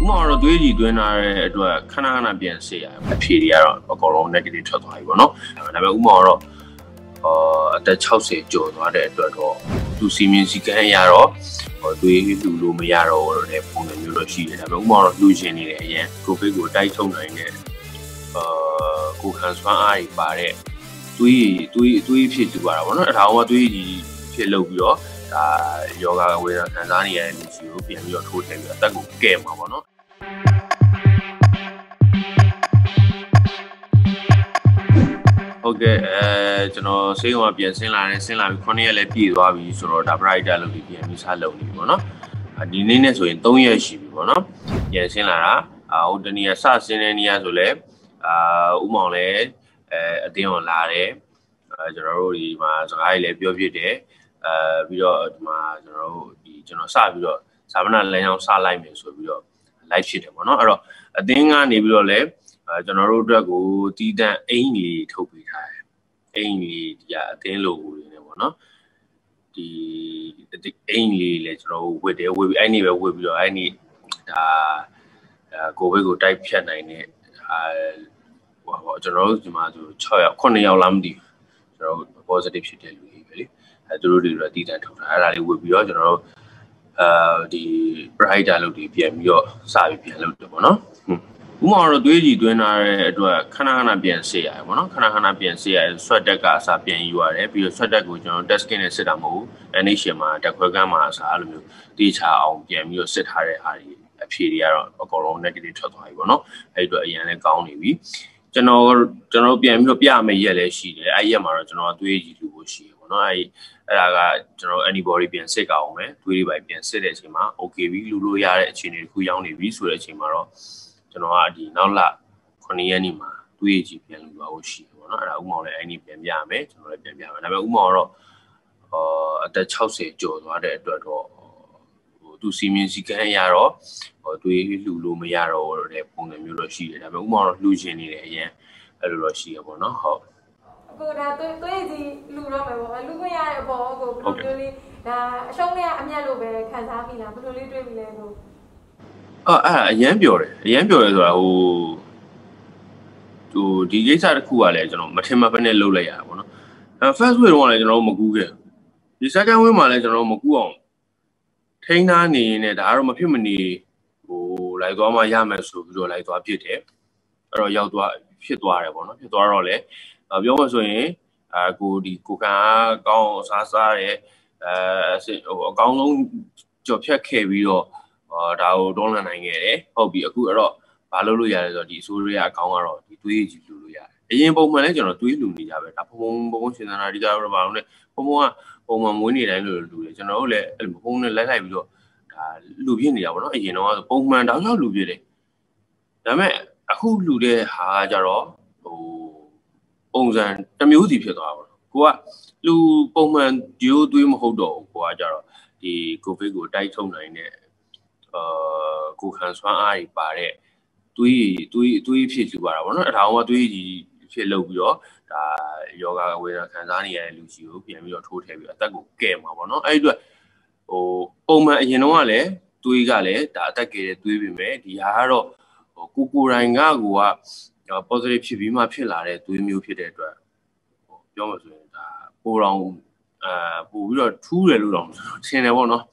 more do you do a Canana BNC, a period or go on negative to I will know. And I will more at the house John or the to see music and yarrow or do you do Lumiaro or the phone and Euroshi and I will more do Jenny again. Go big or die to nine. Go hands one eye barrier. Do you fit to our one? How do you feel of your? Yoga with Tanzania and European your two and that good game, I want okay, say what you're saying, and say, I'm Cornelia Lepid, or we saw the bright alumni, Miss Halloween, you know. I didn't know in 2 years, you know. Yes, in Lara, out the near Sassin and Yazole, Umole, Dion Lare, Jerry, my Lepid. Video ma jano di jano sa video sabana le jano sa live me so video live shit de bono aro adin ga ni bilo le jano ro twet ko ti tan ain ni thuk pi tha ain ni dia adin lo ko ne bono di ain ni le jano wit de wit ain ni be wit bilo ain ni da ko wit ko type phat nai ne wa jano di ma so 6 9 young la mdi jano positive shit de lu be le through the data I would be general the bright dialogue PM your side piano. More do you do an I do a Canahana BNC? I want Canahana BNC. I sweat the gas up and you are happy. You sweat that good on desk and set a move and Ishima, the Kogama's alumni. These are on PM. You sit high a period or go on negative to I will know. I do a Yannick only. General PM, you may yell. She I am a general do you do she. I anybody being sick out, man, to by being said as him. Okay, we lulu yard at Chinese who only research him. Adi now la Conianima, to Egyptian Luashi, or any Pemyame, or Pemyam, and about Umoro at the house John or the to see music and yarrow or to Lulu Mayaro or the Pong and Muroshi, and about more illusion in a year, a Luroshi upon a hop. Go down to Lady Lurama, Lumia, Bogo, Pugli, Shomia, Amialobe, Casabina, Pugli, Dreamilego. Yambure, to DJs are cool, Matema Panelolea. First, we wanted to know Maguga. The second, we wanted to know Maguon. Tainani in the arm of humanity, who like Oma Yamas, who like to appear there, or Yadua, Fitwara, Fitwarole. Yomasway, go the Kuka, Gong Sasare, Gong Jopia Kavio, or Dao Dolan Angere, or be a good rock, Paluya, or the Suria Gongaro, the Twiji Luya. A young manager or Twilu, the other, upon Bones and I regard around it, Homo, Homo, Winnie, and Lulu, and all the Pone let I go. Lubinia, you know, the Pongman does not lubile. Dame, a who lude Hajaro. Onzan, the music hour. Qua Lu Bowman, you do him hold on, Guajaro, the Covigo Dayton, Kuhan's one eye barrier. Do you fit you are one? How do you feel of your yoga with Tanzania and Lucio, and your two heavy attack game? I want to do. Oh, Bowman, you know, Tuigale, the attack to be made, the Haro, Kukurangagua. Positive TV map to immune Peter. Johnson, Borong, two Lulons, Senavono,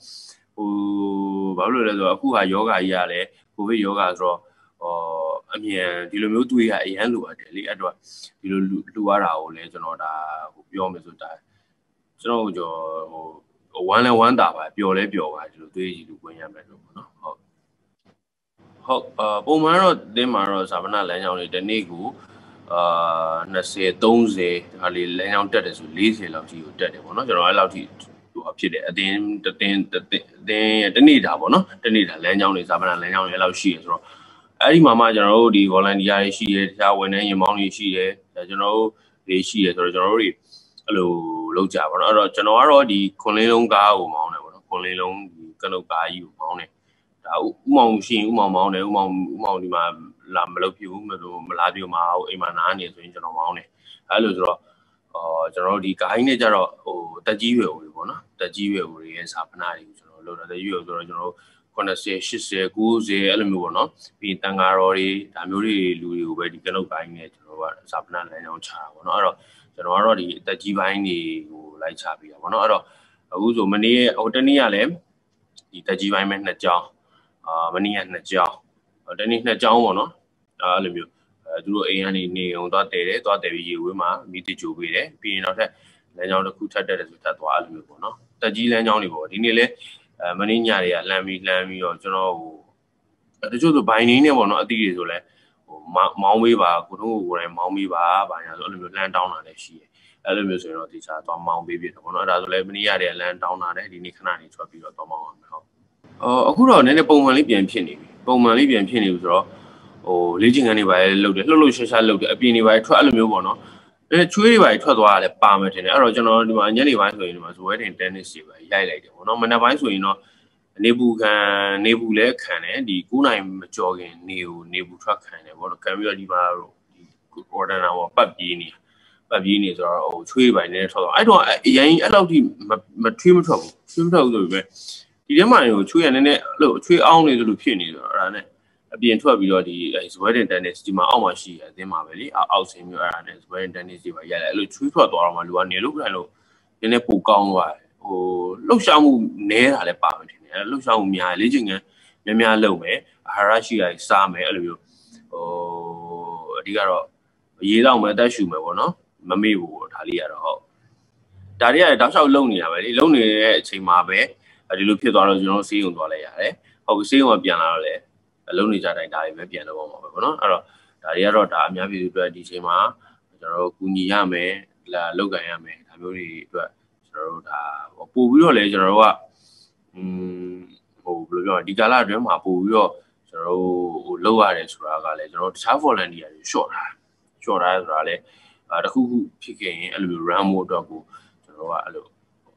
who are yoga yale, who yoga draw, or I mean, Dilomutu, I am Luadeli, Edward, Luara, Legend or Yomizuta. So, one and one dab, I feel like you are doing it. Pomaro de Maro Savana Lanyon, the Nego, Nase Donze, Ali Lanyon Tedes, Lizzie, love you, Tedavona, or allowed you to appear at the end, the need Avona, the need Lanyon is Savana Lanyon, allow she is wrong. Adima General, the Volandia, she is how when any money she is, as you know, they she is originally. Hello, Lojavana, Janora, the Colonga, Colon, Canoga, you money. Mounting, Mamma, Mounty, my Lambelopium, Maladio Mao, Emanani, to General Mounty. I lose General Di Kainejaro, the Giveaway, the Giveaway is up and I, the usual Kona se shise kuzi elemu no pintangarori tamuri lu wedi keno buying sapna and cha one or generally the jivani light sabi one or uzo many otani alem the jivain na jaw many and na jaw then na jaw one alemu do any neo dot de dot ma meet you with a pin of the kuta that almu no the jilan only body Maninya, Lammy, or General. The Joe Biney or not the Isole, Maumiva, Guru, and Maumiva, by an land down on the sea. Elements are not Mount Baby, or not Lemony, land down on it in Nicanani to appear at Mount. Oh, good on any Bowman Libyan Penny. Bowman Libyan Penny was raw, or leading anyway, look at Lulush, I look at Penny by Tralamubono. Truly, I told a palm at an original one, anyone who was waiting in Tennessee by Yale. No man, I was, you know, Nebucan, Nebula can, the Gunheim jogging, new Nebutrack, and what can really order our Babini. Babinis are all tree by natural. I don't, I love the trim trouble. Trim trouble, you mind, tree and then look, tree only the Lupini or being 12 years is wearing tennis, Jima, almost she, as they marvel, out in your and is wearing tennis, Jima, yellow, look, sweet, or one, you look, I know, in a pool gone wide. Oh, look, some near a department, look, some me, I legion, me, I love me, Harashi, I saw me, you. Oh, dear, ye don't wear that shoe, no, Mammy would, Halia, or Daria, that's how lonely, lonely, say, Marbe, I look at all, you know, see you, eh? Oh, see you, piano, eh? Alone is that I die, maybe another one. Diarota, Yavi, Dishima, Kuniyame, La Logayame, Amuri, Rota, Puyo, Legeroa, Digala, Dema, Puyo, Loa, Raga, Legerot, Savolandia, short, short as Rale, the Kuku Picking, Alu Ramo Dogu,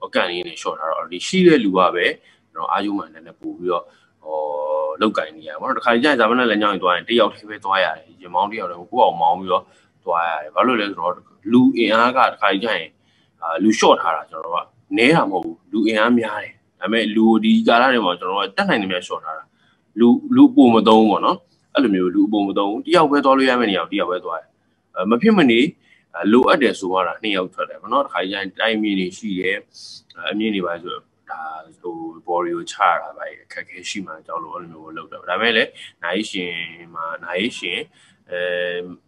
Okani in a short, or the Shire Luabe, no argument and a Puyo. Oh, look at me. I want to carry down into a day out here to I. You mount your mom, your to I. Value road, Lou Iaga, Kajan, Lou Short Harajawa, Neamo, Lou Iamiai. I mean, Lou di Galarimo, or that anime short Hara. Lou Bomadon, no? Alumio, Lou Bomadon, the outward all you have any idea where to I. Mapimani, Lou Adesua, near to them, not Kajan, I mean, she, I mean, to borrow chara by Kakeshima, Dolo, Ravele, Naishima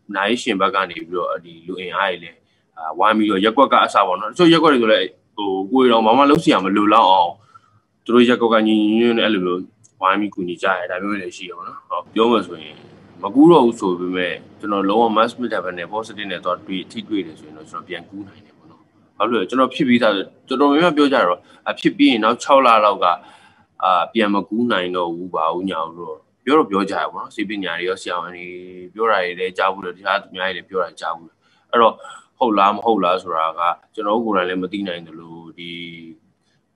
Bagani, the Luin Island, 1 million Yakoka Savon. So Yako go on Mamma Lucia, Lula, or through Yakogani, Elbu, Wami Kunija, Ravele, of Yomas Wing. Maguro also may, to no lower must meet have an deposit in a thought be tea graders in European Kuna. General Pibita, to remember Biojaro, a Pibi, now Chola Loga, Piamaguna, no Uba, Unyao, Bureau Biojaro, Sibinario, Siani, Burai, Jabu, Jadmi, Burai Jabu, Aro, Holam, Holas, Raga, General Gura, Lemadina in the Lu, the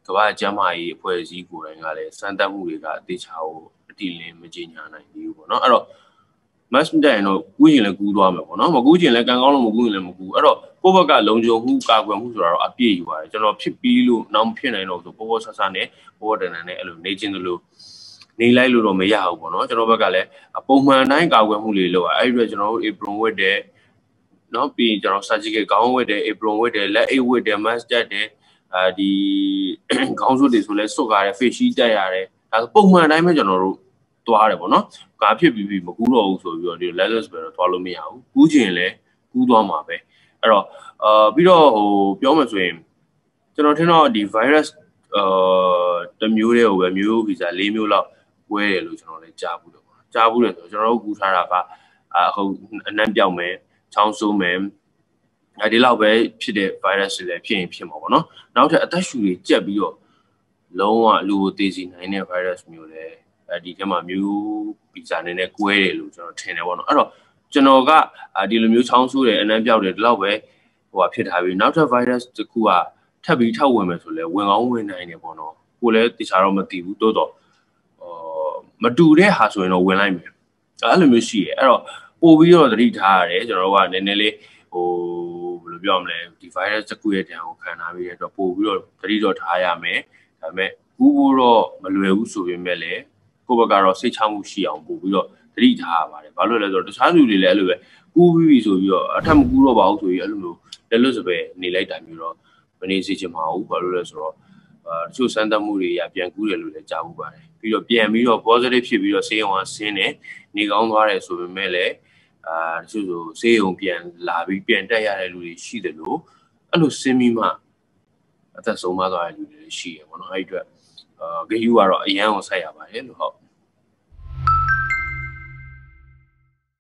Kawajamai, Poesi Gurangale, Santa Muga, this how Dilin, Virginia, and you, no, Aro. Masmidano, Guin and Guam, no, Guin like an almost Guinamu, Aro, Povaga, Lonjo, who Gagam, who are appear you are, General Pipilu, Nampian, or the Povo Sasane, Warden and Elevation Lu, Nilailu Meyaho, no, General Gale, a Poma, 9 Gagam, who low, I regional, April with the not being General Sajik, Gong with the April with the Lay with the Master Day, the Council is Lesoga, Fishy Diary, as Poma, I mentioned, or to Arabona. Capture Bibi Magulo, so you are the letters were follow me out. Gujinle, Gudomabe. Below Biomaswim. Genotino, the virus, the mule, where mule is a limula, where Luciano Jabu, Jabu, General Gutarapa, Nandiame, Townso Mem. I did love a pide virus, the PMO. Now to attach you, Jabio. Loa, Lu, Daisy, Nine virus mule. Dicama mu pizza and a quail, tenor one. Oh, Genoga, I deal mu town so and I doubted love way, who appeared having not a virus to Kua, Tabby Tow women to let wing on when I never know, who let this aromative dodo. Madure has no when I'm here. Alamusi, oh, we are the retired, or one, and Nelly, oh, Blumle, the virus to Kuya, can I be at the poor, 3 dot higher may, I met Uro Malue Usu in Mele. ကိုဘကတော့စိတ်ချမှုရှိအောင်ပို့ပြီးတော့တတိထားရပါတယ်ဘာလို့လဲဆိုတော့တခြားသူတွေလည်းအဲ့လိုပဲကူးပြီးဆိုပြီးတော့အထက်မကူးတော့ပါဘူးဆိုပြီးအဲ့လိုမျိုးလက်လွတ်စပယ်နေလိုက်တာမျိုးတော့မနေစေချင်ပါဘူးဘာလို့လဲဆိုတော့တချို့စမ်းသပ်မှုတွေရပြန်ကူးတယ်လို့လည်းကြားမှုပါတယ်ပြီးတော့ပြန်ပြီးတော့ positive ဖြစ်ပြီးတော့စေရုံကဆင်းတယ်နေကောင်းသွားတယ်ဆိုပေမဲ့လည်းတချို့ဆိုစေရုံပြန်လာပြီးပြန်တက်ရတဲ့လူတွေရှိတယ်လို့အဲ့လိုဆင်းပြီးမှအသက်ဆုံးသွားတဲ့လူတွေရှိရယ်ပေါ့နော်အဲ့ဒီအတွက်ဂေယူကတော့အရန်ကိုဆိုက်ရပါတယ်လို့ဟုတ်